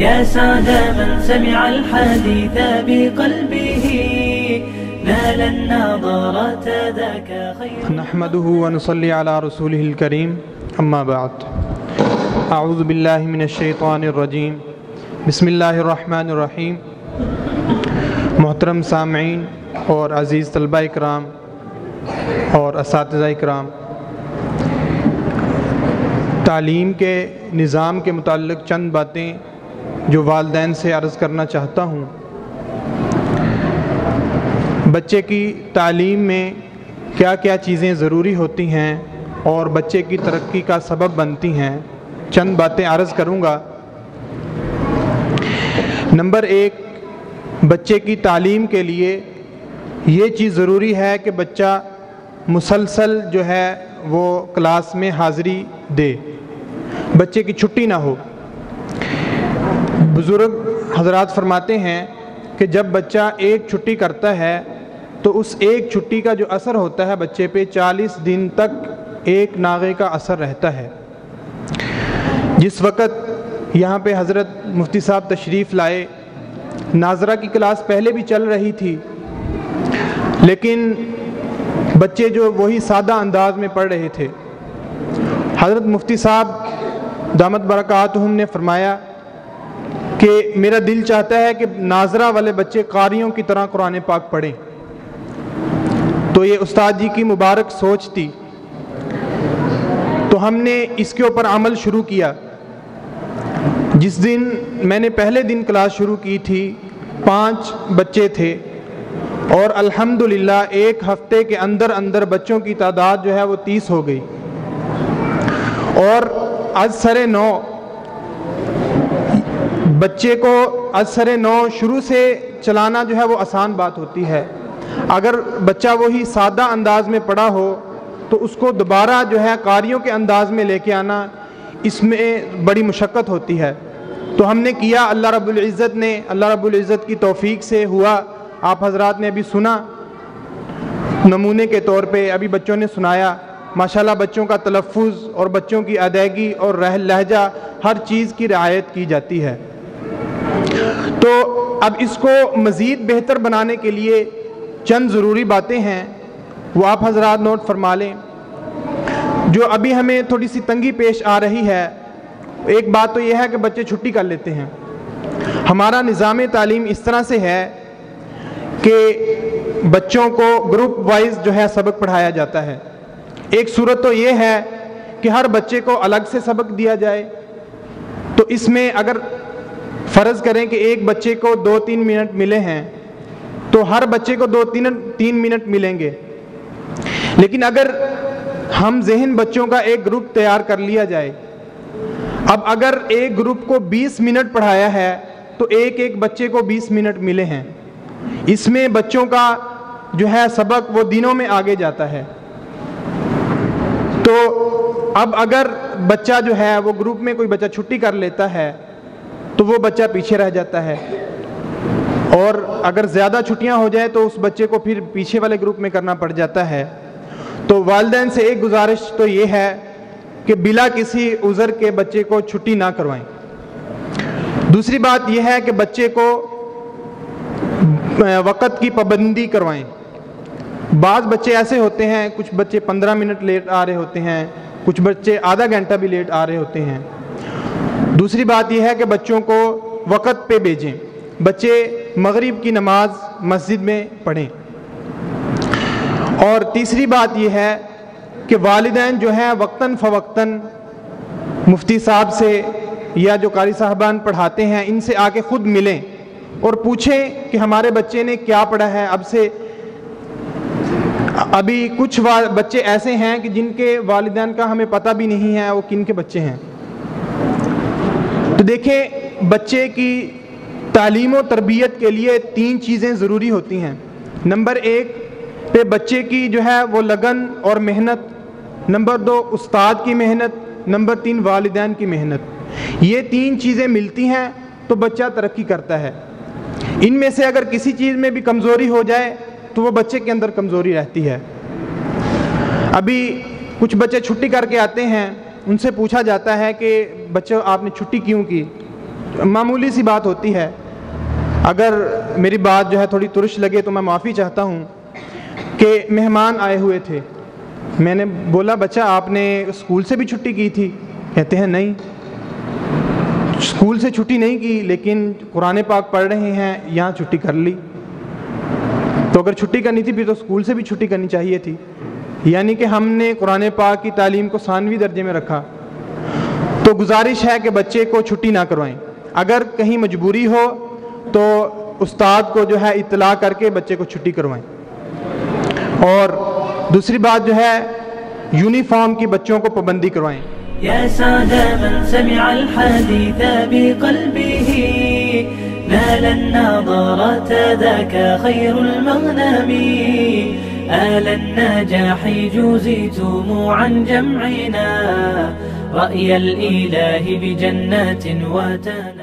يا سعد من سمع الحديث بقلبه نال النظرة ذاك خير. نحمده ونصلي على رسوله الكريم، أما بعد. أعوذ بالله من الشیطان الرجیم، بسم اللہ الرحمن الرحیم. محترم سامعین اور عزیز طلبہ اکرام اور اساتذہ اکرام، تعلیم کے نظام کے متعلق چند باتیں جو والدین سے عرض کرنا چاہتا ہوں۔ بچے کی تعلیم میں کیا کیا چیزیں ضروری ہوتی ہیں اور بچے کی ترقی کا سبب بنتی ہیں، چند باتیں عرض کروں گا۔ نمبر 1، بچے کی تعلیم کے لیے یہ چیز ضروری ہے کہ بچہ مسلسل جو ہے وہ کلاس میں حاضری دے، بچے کی چھٹی نہ ہو۔ بزرگ حضرات فرماتے ہیں کہ جب بچہ ایک چھٹی کرتا ہے تو اس ایک چھٹی کا جو اثر ہوتا ہے بچے پہ 40 دن تک ایک ناغے کا اثر رہتا ہے۔ جس وقت یہاں پہ حضرت مفتی صاحب تشریف لائے، ناظرہ کی کلاس پہلے بھی چل رہی تھی، لیکن بچے جو وہی سادہ انداز میں پڑھ رہے تھے۔ حضرت مفتی صاحب دامت برکاتہم نے فرمایا کہ میرا دل چاہتا ہے کہ ناظرہ والے بچے قاریوں کی طرح قرآن پاک پڑھیں۔ تو یہ استاد جی کی مبارک سوچ تھی، تو ہم نے اس کے اوپر عمل شروع کیا۔ جس دن میں نے پہلے دن کلاس شروع کی تھی، 5 بچے تھے، اور الحمدللہ ایک ہفتے کے اندر اندر بچوں کی تعداد جو ہے وہ 30 ہو گئی، اور از سر 9 بچے کو شروع سے چلانا جو ہے وہ آسان بات ہوتی ہے۔ اگر بچہ وہی سادہ انداز میں پڑھا ہو تو اس کو دوبارہ جو ہے قاریوں کے انداز میں لے کے آنا، اس میں بڑی مشقت ہوتی ہے۔ تو ہم نے کیا، اللہ رب العزت کی توفیق سے ہوا۔ آپ حضرات نے ابھی سنا، نمونے کے طور پہ ابھی بچوں نے سنایا، ماشاءاللہ بچوں کا تلفظ اور بچوں کی ادائیگی اور لہجہ، ہر چیز کی رعایت کی جاتی ہے۔ تو اب اس کو مزید بہتر بنانے کے لیے چند ضروری باتیں ہیں، وہ آپ حضرات نوٹ فرما لیں۔ جو ابھی ہمیں تھوڑی سی تنگی پیش آ رہی ہے، ایک بات تو یہ ہے کہ بچے چھٹی کر لیتے ہیں۔ ہمارا نظام تعلیم اس طرح سے ہے کہ بچوں کو گروپ وائز جو ہے سبق پڑھایا جاتا ہے۔ ایک صورت تو یہ ہے کہ ہر بچے کو الگ سے سبق دیا جائے، تو اس میں اگر فرض کریں کہ ایک بچے کو 2-3 منٹ ملے ہیں تو ہر بچے کو 2-3 منٹ ملیں گے۔ لیکن اگر ہم ذہن بچوں کا ایک گروپ تیار کر لیا جائے، اب اگر ایک گروپ کو 20 منٹ پڑھایا ہے تو ایک بچے کو 20 منٹ ملے ہیں، اس میں بچوں کا جو ہے سبق وہ دنوں میں آگے جاتا ہے۔ تو اب اگر بچہ جو ہے وہ گروپ میں کوئی بچہ چھٹی کر لیتا ہے تو وہ بچہ پیچھے رہ جاتا ہے، اور اگر زیادہ چھٹیاں ہو جائیں تو اس بچے کو پھر پیچھے والے گروپ میں کرنا پڑ جاتا ہے۔ تو والدین سے ایک گزارش تو یہ ہے کہ بلا کسی عذر کے بچے کو چھٹی نہ کروائیں۔ دوسری بات یہ ہے کہ بچے کو وقت کی پابندی کروائیں۔ بعض بچے ایسے ہوتے ہیں، کچھ بچے 15 منٹ لیٹ آ رہے ہوتے ہیں، کچھ بچے آدھا گھنٹہ بھی لیٹ آ رہے ہوتے ہیں۔ دوسری بات یہ ہے کہ بچوں کو وقت پہ بھیجیں، بچے مغرب کی نماز مسجد میں پڑھیں۔ اور تیسری بات یہ ہے کہ والدین جو ہیں وقتاً فوقتاً مفتی صاحب سے یا جو قاری صاحبان پڑھاتے ہیں ان سے آ کے خود ملیں اور پوچھیں کہ ہمارے بچے نے کیا پڑھا ہے۔ اب سے ابھی کچھ بچے ایسے ہیں کہ جن کے والدین کا ہمیں پتہ بھی نہیں ہے وہ کن کے بچے ہیں۔ تو دیکھیں، بچے کی تعلیم و تربیت کے لیے 3 چیزیں ضروری ہوتی ہیں۔ نمبر 1 پہ بچے کی جو ہے وہ لگن اور محنت، نمبر 2 استاد کی محنت، نمبر 3 والدین کی محنت۔ یہ 3 چیزیں ملتی ہیں تو بچہ ترقی کرتا ہے۔ ان میں سے اگر کسی چیز میں بھی کمزوری ہو جائے تو وہ بچے کے اندر کمزوری رہتی ہے۔ ابھی کچھ بچے چھٹی کر کے آتے ہیں، ان سے پوچھا جاتا ہے کہ بچے آپ نے چھٹی کیوں کی؟ معمولی سی بات ہوتی ہے۔ اگر میری بات جو ہے تھوڑی ترش لگے تو میں معافی چاہتا ہوں کہ مہمان آئے ہوئے تھے، میں نے بولا بچہ آپ نے اسکول سے بھی چھٹی کی تھی؟ کہتے ہیں نہیں اسکول سے چھٹی نہیں کی، لیکن قرآن پاک پڑھ رہے ہیں یہاں چھٹی کر لی۔ تو اگر چھٹی کرنی تھی پھر تو اسکول سے بھی چھٹی کرنی چاہیے تھی، یعنی کہ ہم نے قرآن پاک کی تعلیم کو ثانوی درجے میں رکھا۔ تو گزارش ہے کہ بچے کو چھٹی نہ کروائیں، اگر کہیں مجبوری ہو تو استاد کو جو ہے اطلاع کر کے بچے کو چھٹی کروائیں۔ اور دوسری بات جو ہے یونیفارم کی بچوں کو پابندی کروائیں۔ يا سعد من سمع الحديث بقلبه نال النظرات ذاك خير المغنم آل النجاح جوزيتم عن جمعنا رأي الإله بجنات وتنا